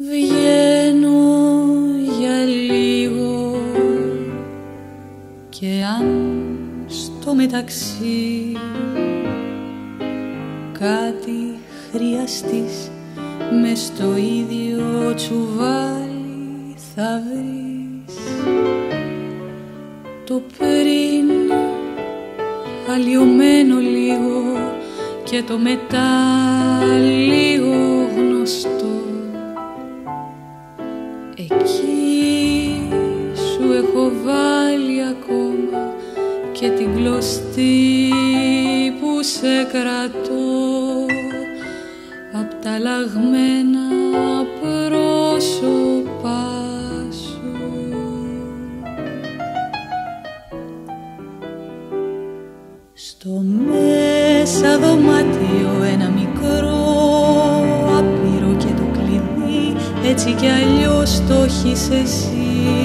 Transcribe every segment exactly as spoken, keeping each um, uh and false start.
Βγαίνω για λίγο και αν στο μεταξύ κάτι χρειαστείς μες στο ίδιο τσουβάλι θα βρεις το πριν αλλοιωμένο λίγο και το μετά λίγο γνωστό. Εκεί σου έχω βάλει ακόμα και την κλωστή που σε κρατώ απ' τα λαγμένα πρόσωπά σου. Στο μέσα δωμάτιο ένα μικρό άπειρο και το κλειδί έτσι κι αλλιώς το έχεις εσύ.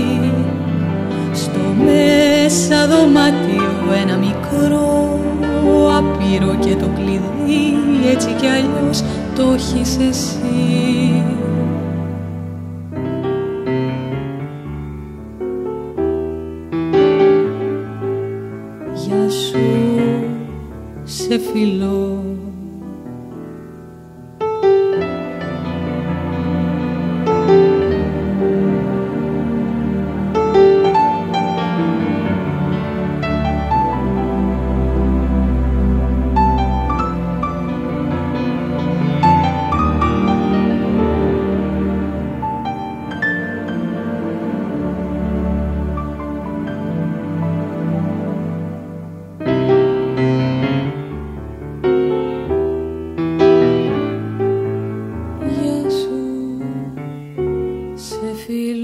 Στο μέσα δωμάτιο ένα μικρό άπειρο και το κλειδί έτσι κι αλλιώς το έχεις εσύ. Για σου σε φιλώ. Feel